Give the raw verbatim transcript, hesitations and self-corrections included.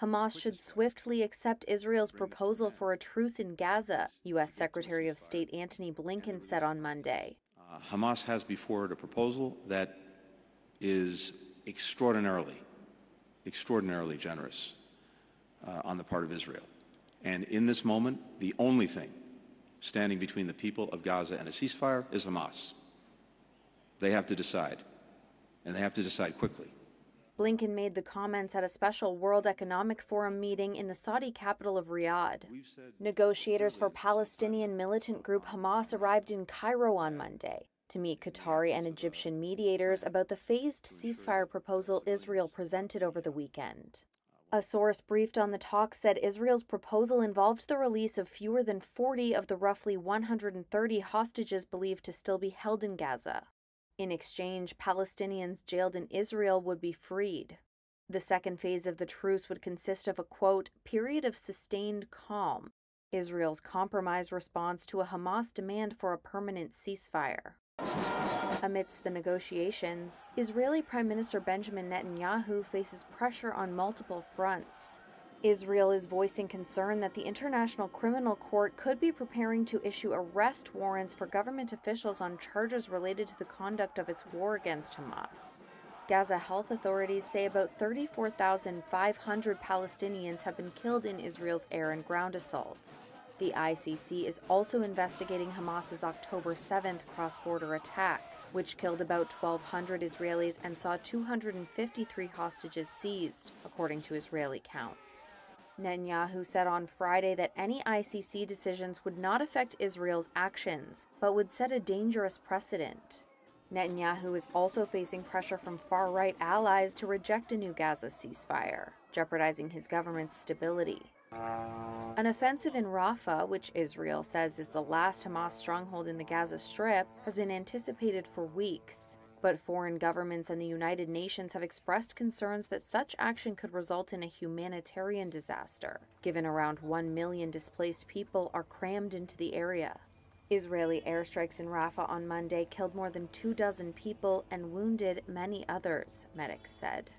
Hamas should swiftly accept Israel's proposal for a truce in Gaza, U S Secretary of State Antony Blinken said on Monday. Uh, Hamas has before it a proposal that is extraordinarily, extraordinarily generous uh, on the part of Israel. And in this moment, the only thing standing between the people of Gaza and a ceasefire is Hamas. They have to decide, and they have to decide quickly. Blinken made the comments at a special World Economic Forum meeting in the Saudi capital of Riyadh. Negotiators for Palestinian militant group Hamas arrived in Cairo on Monday to meet Qatari and Egyptian mediators about the phased ceasefire proposal Israel presented over the weekend. A source briefed on the talks said Israel's proposal involved the release of fewer than forty of the roughly one hundred thirty hostages believed to still be held in Gaza. In exchange, Palestinians jailed in Israel would be freed. The second phase of the truce would consist of a, quote, period of sustained calm, Israel's compromise response to a Hamas demand for a permanent ceasefire. Amidst the negotiations, Israeli Prime Minister Benjamin Netanyahu faces pressure on multiple fronts. Israel is voicing concern that the International Criminal Court could be preparing to issue arrest warrants for government officials on charges related to the conduct of its war against Hamas. Gaza health authorities say about thirty-four thousand five hundred Palestinians have been killed in Israel's air and ground assault. The I C C is also investigating Hamas's October seventh cross-border attack, which killed about twelve hundred Israelis and saw two hundred fifty-three hostages seized, according to Israeli counts. Netanyahu said on Friday that any I C C decisions would not affect Israel's actions, but would set a dangerous precedent. Netanyahu is also facing pressure from far-right allies to reject a new Gaza ceasefire, jeopardizing his government's stability. An offensive in Rafah, which Israel says is the last Hamas stronghold in the Gaza Strip, has been anticipated for weeks. But foreign governments and the United Nations have expressed concerns that such action could result in a humanitarian disaster, given around one million displaced people are crammed into the area. Israeli airstrikes in Rafah on Monday killed more than two dozen people and wounded many others, medics said.